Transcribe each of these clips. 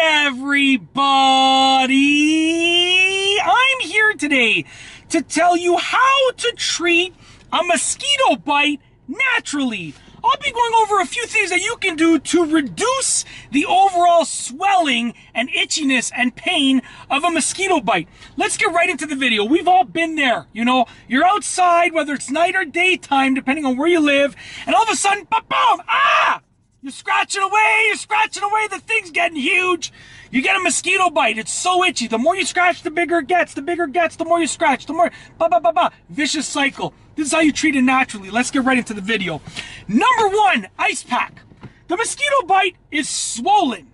everybody! I'm here today to tell you how to treat a mosquito bite naturally. I'll be going over a few things that you can do to reduce the overall swelling and itchiness and pain of a mosquito bite. Let's get right into the video. We've all been there, you know. You're outside, whether it's night or daytime, depending on where you live, and all of a sudden, boom, boom, ah! You're scratching away, the thing's getting huge. You get a mosquito bite, it's so itchy. The more you scratch, the bigger it gets. The more you scratch, the more, ba ba ba ba. Vicious cycle. This is how you treat it naturally. Let's get right into the video. Number one, ice pack. The mosquito bite is swollen.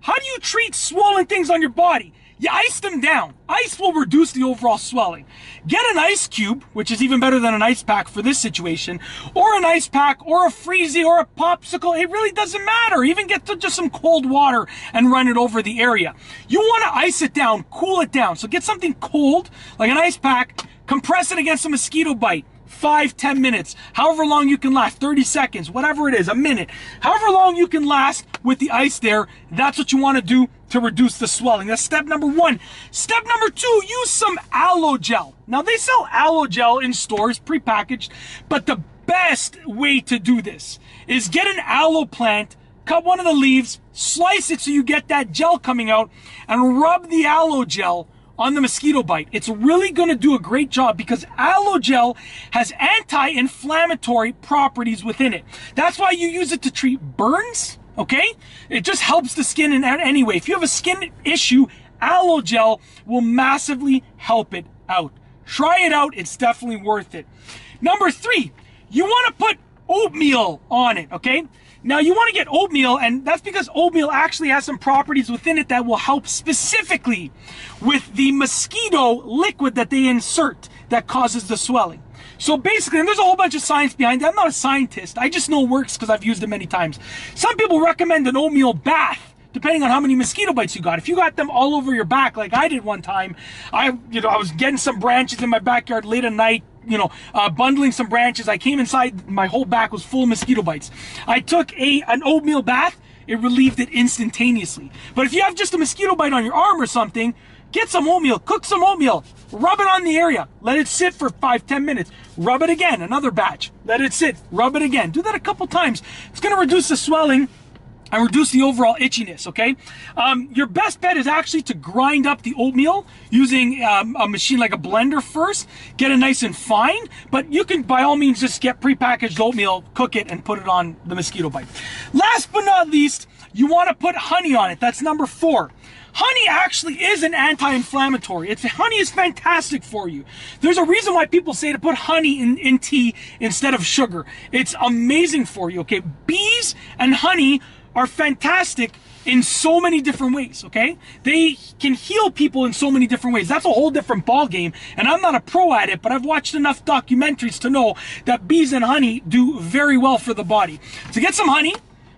How do you treat swollen things on your body? You ice them down. Ice will reduce the overall swelling. Get an ice cube, which is even better than an ice pack for this situation, or an ice pack, or a freezy, or a popsicle. It really doesn't matter. Even get just some cold water and run it over the area. You want to ice it down, cool it down. So get something cold, like an ice pack, compress it against a mosquito bite. 5-10 minutes, however long you can last, 30 seconds, whatever it is, a minute, however long you can last with the ice there. That's what you want to do to reduce the swelling. That's step number one. Step number two, use some aloe gel. Now they sell aloe gel in stores, prepackaged, but the best way to do this is get an aloe plant, cut one of the leaves, slice it so you get that gel coming out, and rub the aloe gel on the mosquito bite. It's really going to do a great job because aloe gel has anti-inflammatory properties within it. That's why you use it to treat burns, okay? It just helps the skin in any way. If you have a skin issue, aloe gel will massively help it out. Try it out. It's definitely worth it. Number three, you want to put oatmeal on it, okay? Now you want to get oatmeal, and that's because oatmeal actually has some properties within it that will help specifically with the mosquito liquid that they insert that causes the swelling. So basically, and there's a whole bunch of science behind it. I'm not a scientist. I just know it works because I've used it many times. Some people recommend an oatmeal bath, depending on how many mosquito bites you got. If you got them all over your back, like I did one time, I was getting some branches in my backyard late at night, bundling some branches. I came inside, my whole back was full of mosquito bites. I took an oatmeal bath, it relieved it instantaneously. But if you have just a mosquito bite on your arm or something, get some oatmeal, cook some oatmeal, rub it on the area, let it sit for 5-10 minutes, rub it again, another batch, let it sit, rub it again. Do that a couple times. It's gonna reduce the swelling and reduce the overall itchiness, okay? Your best bet is actually to grind up the oatmeal using a machine like a blender first. Get it nice and fine, but you can by all means just get prepackaged oatmeal, cook it, and put it on the mosquito bite. Last but not least, you want to put honey on it. That's number four. Honey actually is an anti-inflammatory. Honey is fantastic for you. There's a reason why people say to put honey in tea instead of sugar. It's amazing for you, okay? Bees and honey are fantastic in so many different ways, okay? They can heal people in so many different ways. That's a whole different ball game, and I'm not a pro at it, but I've watched enough documentaries to know that bees and honey do very well for the body. So get some honey,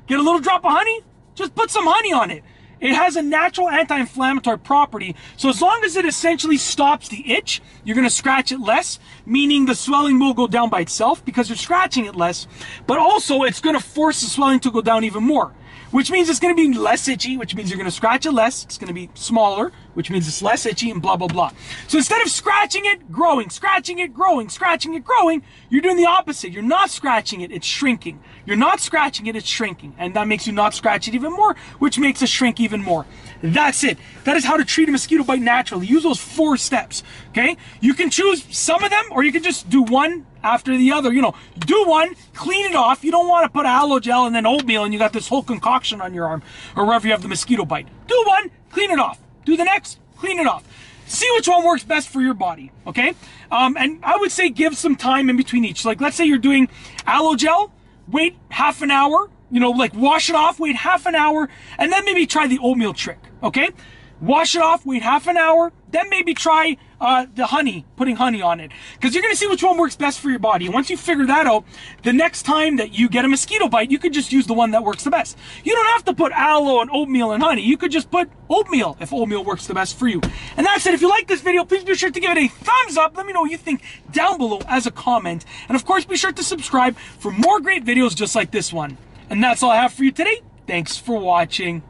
get a little drop of honey, just put some honey on it. It has a natural anti-inflammatory property, so as long as it essentially stops the itch, you're going to scratch it less, meaning the swelling will go down by itself because you're scratching it less, but also it's going to force the swelling to go down even more, which means it's going to be less itchy, which means you're going to scratch it less, it's going to be smaller, which means it's less itchy, and blah, blah, blah. So instead of scratching it, growing, you're doing the opposite. You're not scratching it, it's shrinking. You're not scratching it, it's shrinking. And that makes you not scratch it even more, which makes it shrink even more. That's it. That is how to treat a mosquito bite naturally. Use those four steps, okay? You can choose some of them, or you can just do one after the other. You know, do one, clean it off. You don't want to put aloe gel and then oatmeal and you got this whole concoction on your arm or wherever you have the mosquito bite. Do one, clean it off. Do the next, clean it off. See which one works best for your body, okay? And I would say give some time in between each. Like, let's say you're doing aloe gel, wait half an hour, like wash it off, wait half an hour, and then maybe try the oatmeal trick, okay? Wash it off, wait half an hour, then maybe try the honey, putting honey on it. Because you're going to see which one works best for your body. Once you figure that out, the next time that you get a mosquito bite, you could just use the one that works the best. You don't have to put aloe and oatmeal and honey. You could just put oatmeal if oatmeal works the best for you. And that's it. If you like this video, please be sure to give it a thumbs up. Let me know what you think down below as a comment. And of course, be sure to subscribe for more great videos just like this one. And that's all I have for you today. Thanks for watching.